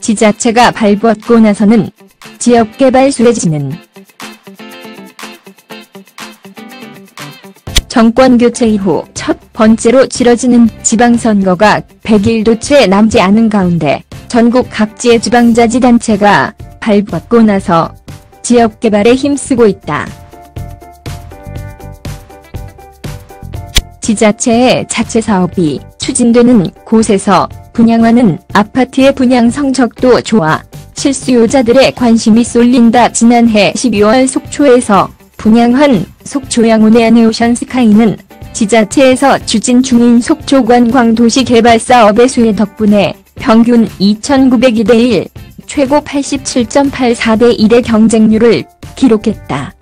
지자체가 발벗고 나서는 지역개발 수혜지는 정권교체 이후 첫 번째로 치러지는 지방선거가 100일도 채 남지 않은 가운데 전국 각지의 지방자치단체가 발벗고 나서 지역개발에 힘쓰고 있다. 지자체의 자체 사업이 추진되는 곳에서 분양하는 아파트의 분양 성적도 좋아 실수요자들의 관심이 쏠린다. 지난해 12월 속초에서 분양한 속초양운의 아내오션스카이는 지자체에서 추진 중인 속초관광도시개발사업의 수혜 덕분에 평균 2,902대 1, 최고 87.84대 1의 경쟁률을 기록했다.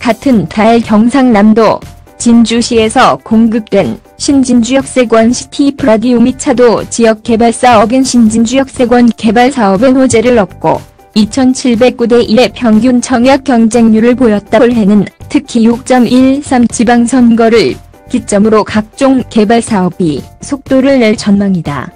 같은 달 경상남도 진주시에서 공급된 신진주역세권 시티 프라디움이 차도 지역개발사업인 신진주역세권 개발사업의 호재를 얻고 2,709대 1의 평균 청약 경쟁률을 보였다. 올해는 특히 6.13 지방선거를 기점으로 각종 개발사업이 속도를 낼 전망이다.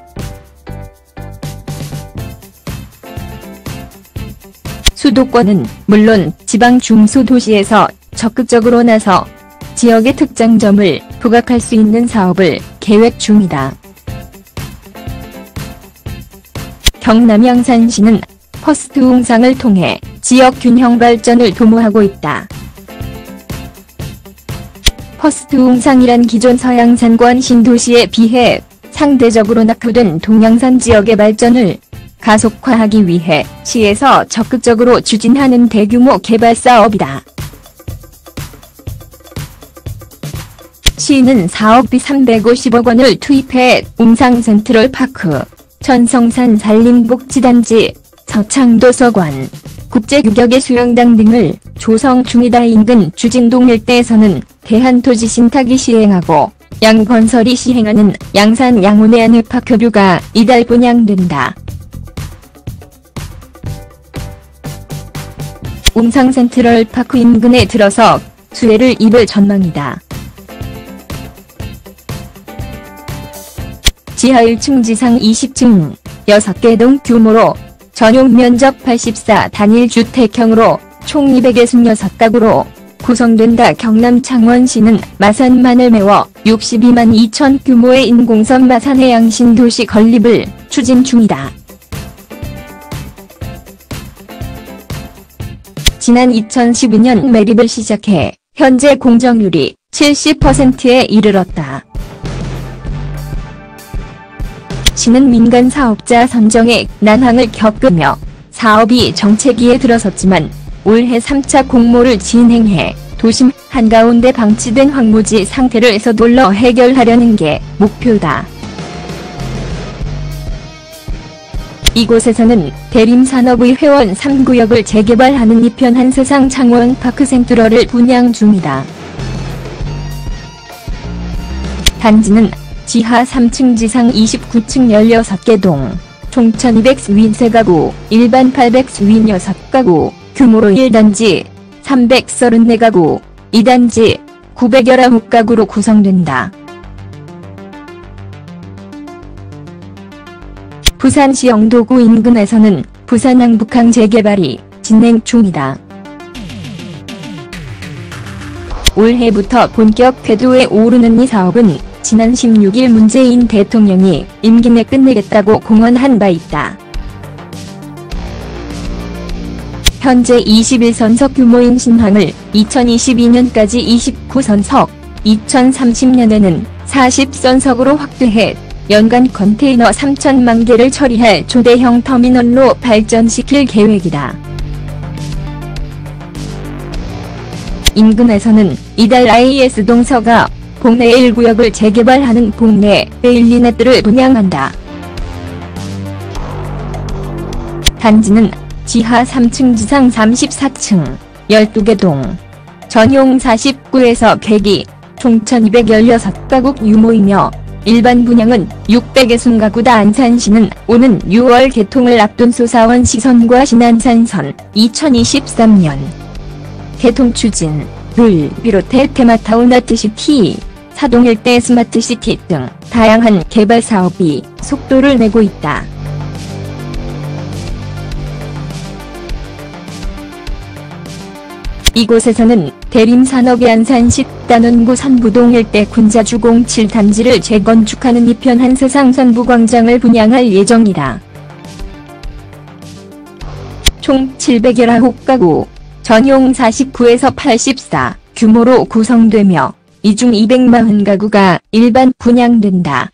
수도권은 물론 지방 중소도시에서 적극적으로 나서 지역의 특장점을 부각할 수 있는 사업을 계획 중이다. 경남 양산시는 퍼스트 웅상을 통해 지역 균형 발전을 도모하고 있다. 퍼스트 웅상이란 기존 서양산권 신도시에 비해 상대적으로 낙후된 동양산 지역의 발전을 가속화하기 위해 시에서 적극적으로 추진하는 대규모 개발 사업이다. 시는 사업비 350억 원을 투입해 웅상센트럴파크, 천성산산림복지단지, 서창도서관, 국제유격의 수영장 등을 조성 중이다. 인근 주진동 일대에서는 대한토지신탁이 시행하고 양건설이 시행하는 양산 양운의 아내파크 뷰가 이달 분양된다. 웅상센트럴파크 인근에 들어서 수혜를 입을 전망이다. 지하 1층 지상 20층, 6개 동 규모로 전용 면적 84 단일 주택형으로 총 266가구로 구성된다. 경남 창원시는 마산만을 메워 62만 2천 규모의 인공섬 마산해양신도시 건립을 추진 중이다. 지난 2012년 매립을 시작해 현재 공정률이 70%에 이르렀다. 시는 민간 사업자 선정에 난항을 겪으며 사업이 정체기에 들어섰지만 올해 3차 공모를 진행해 도심 한가운데 방치된 황무지 상태를 서둘러 해결하려는 게 목표다. 이곳에서는 대림산업의 회원 3구역을 재개발하는 이편한 세상 창원 파크센트럴을 분양 중이다. 단지는 지하 3층 지상 29층 16개 동, 총 1,253가구, 일반 856가구, 규모로 1단지 334가구, 2단지 919가구로 구성된다. 부산시 영도구 인근에서는 부산항북항 재개발이 진행 중이다. 올해부터 본격 궤도에 오르는 이 사업은 지난 16일 문재인 대통령이 임기 내 끝내겠다고 공언한 바 있다. 현재 21선석 규모인 신항을 2022년까지 29선석, 2030년에는 40선석으로 확대해 연간 컨테이너 3천만 개를 처리할 초대형 터미널로 발전시킬 계획이다. 인근에서는 이달 IS동 서가 봉내 1구역을 재개발하는 봉내 베일리네트를 분양한다. 단지는 지하 3층 지상 34층, 12개 동, 전용 49에서 100이, 총 1,216가구 규모이며 일반 분양은 660가구다. 안산시는 오는 6월 개통을 앞둔 소사원 시선과 신안산선 2023년 개통 추진을 비롯해 테마타운 아트시티, 사동 일대 스마트시티 등 다양한 개발 사업이 속도를 내고 있다. 이곳에서는 대림산업의 안산 10단원구 산부동 일대 군자주 07단지를 재건축하는 이편한 서창산부 광장을 분양할 예정이다. 총 719가구, 전용 49에서 84 규모로 구성되며 이중 240가구가 일반 분양된다.